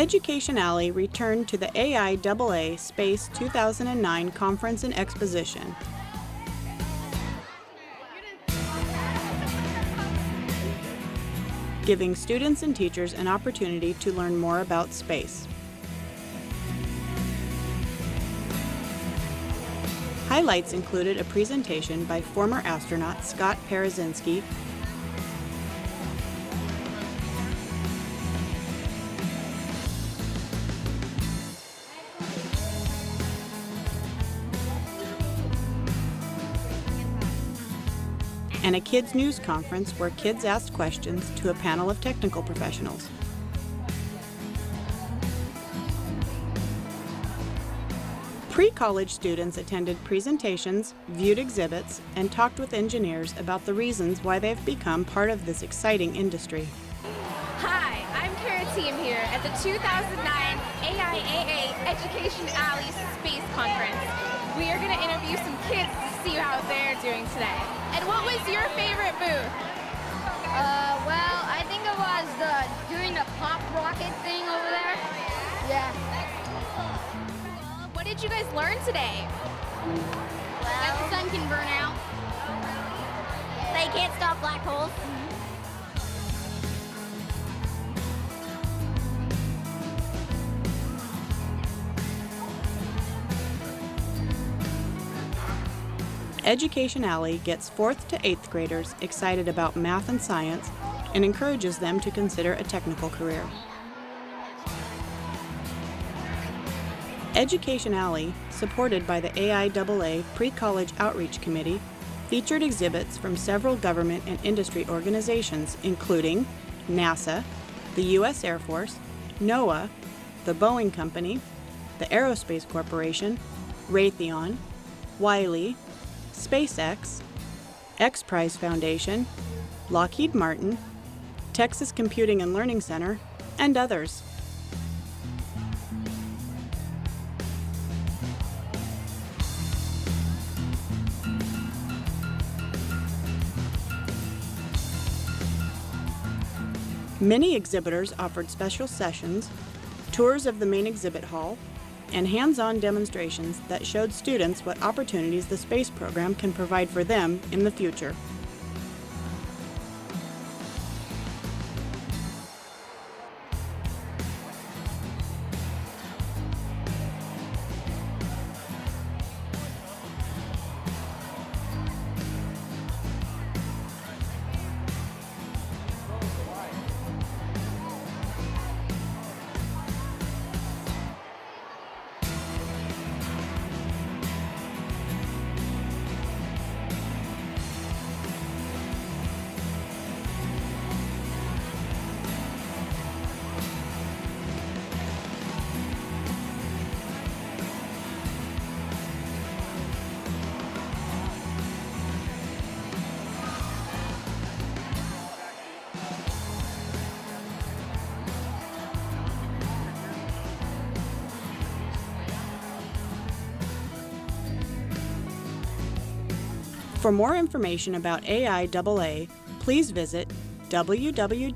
Education Alley returned to the AIAA Space 2009 Conference and Exposition. Giving students and teachers an opportunity to learn more about space. Highlights included a presentation by former astronaut Scott Parazynski, and a kids' news conference where kids asked questions to a panel of technical professionals. Pre-college students attended presentations, viewed exhibits, and talked with engineers about the reasons why they've become part of this exciting industry. Hi, I'm Kara Team here at the 2009 AIAA Education Alley Space Conference. We are going to interview some kids to see how they're doing today. And what was your favorite booth? Well, I think it was doing the pop rocket thing over there. Yeah. What did you guys learn today? Well, that the sun can burn out. They can't stop black holes. Education Alley gets 4th to 8th graders excited about math and science and encourages them to consider a technical career. Education Alley, supported by the AIAA Pre-College Outreach Committee, featured exhibits from several government and industry organizations, including NASA, the U.S. Air Force, NOAA, the Boeing Company, the Aerospace Corporation, Raytheon, Wiley, SpaceX, XPRIZE Foundation, Lockheed Martin, Texas Computing and Learning Center, and others. Many exhibitors offered special sessions, tours of the main exhibit hall, and hands-on demonstrations that showed students what opportunities the space program can provide for them in the future. For more information about AIAA, please visit www.aiaa.org.